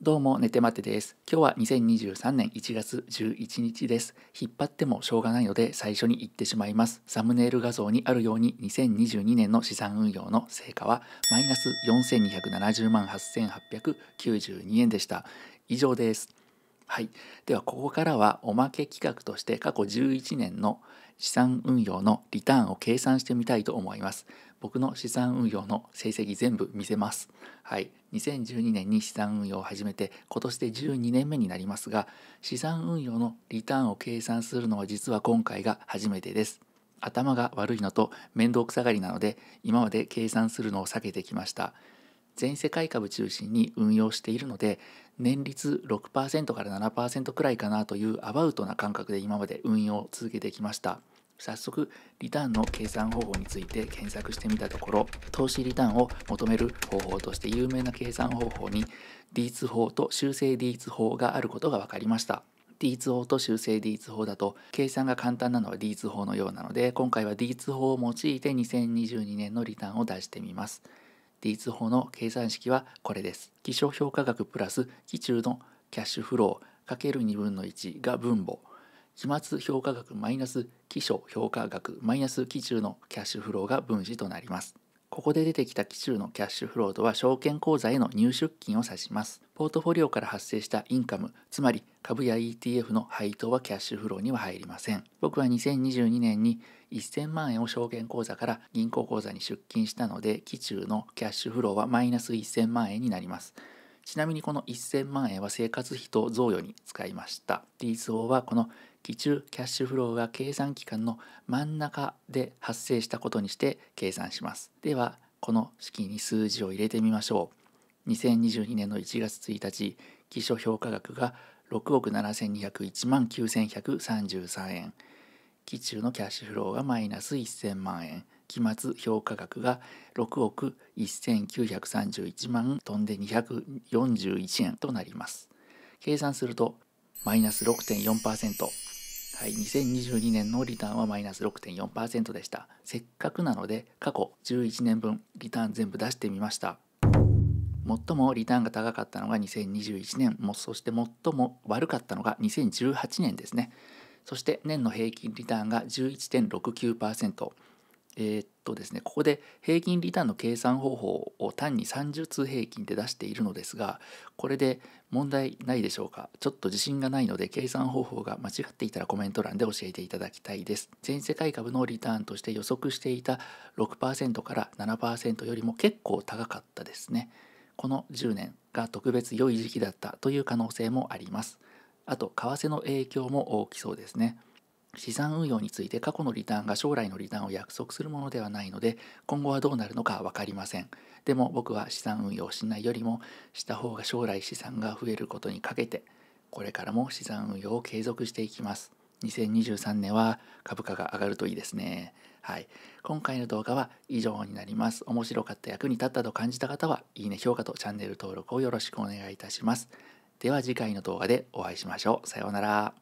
どうも、寝てまてです。今日は2023年1月11日です。引っ張ってもしょうがないので最初に言ってしまいます。サムネイル画像にあるように2022年の資産運用の成果はマイナス4270万8892円でした。以上です。はい、ではここからはおまけ企画として過去11年の資産運用のリターンを計算してみたいと思います。僕の資産運用の成績全部見せます。はい、2012年に資産運用を始めて今年で12年目になりますが、資産運用のリターンを計算するのは実は今回が初めてです。頭が悪いのと面倒くさがりなので今まで計算するのを避けてきました。全世界株中心に運用しているので年率 6% から 7% くらいかなというアバウトな感覚で今まで運用を続けてきました。早速リターンの計算方法について検索してみたところ、投資リターンを求める方法として有名な計算方法にディーツ法と修正ディーツ法があることが分かりました。ディーツ法と修正ディーツ法だと計算が簡単なのはディーツ法のようなので、今回はディーツ法を用いて2022年のリターンを出してみます。ディーツ法の計算式はこれです。基礎評価額プラス期中のキャッシュフロー ×2 分の1が分母。期末評価額マイナス基礎評価額マイナス期中のキャッシュフローが分子となります。ここで出てきた期中のキャッシュフローとは証券口座への入出金を指します。ポートフォリオから発生したインカム、つまり株や ETF の配当はキャッシュフローには入りません。僕は2022年に1000万円を証券口座から銀行口座に出金したので、期中のキャッシュフローはマイナス1000万円になります。ちなみにこの1000万円は生活費と贈与に使いました。ディーツ法はこの期中キャッシュフローが計算期間の真ん中で発生したことにして計算します。ではこの式に数字を入れてみましょう。2022年の1月1日、基礎評価額が6億7201万9133円。期中のキャッシュフローがマイナス1000万円。期末評価額が6億1931万飛んで241円となります。計算するとマイナス 6.4%。はい、2022年のリターンはマイナス 6.4% でした。せっかくなので過去11年分リターン全部出してみました。最もリターンが高かったのが2021年、そして最も悪かったのが2018年ですね。そして年の平均リターンが 11.69%。ですね、ここで平均リターンの計算方法を単に30通平均で出しているのですが、これで問題ないでしょうか。ちょっと自信がないので計算方法が間違っていたらコメント欄で教えていただきたいです。全世界株のリターンとして予測していた 6% から 7% よりも結構高かったですね。この10年が特別良い時期だったという可能性もあります。あと為替の影響も大きそうですね。資産運用について過去のリターンが将来のリターンを約束するものではないので、今後はどうなるのか分かりません。でも僕は資産運用をしないよりもした方が将来資産が増えることにかけて、これからも資産運用を継続していきます。2023年は株価が上がるといいですね。はい、今回の動画は以上になります。面白かった役に立ったと感じた方はいいね、評価とチャンネル登録をよろしくお願いいたします。では次回の動画でお会いしましょう。さようなら。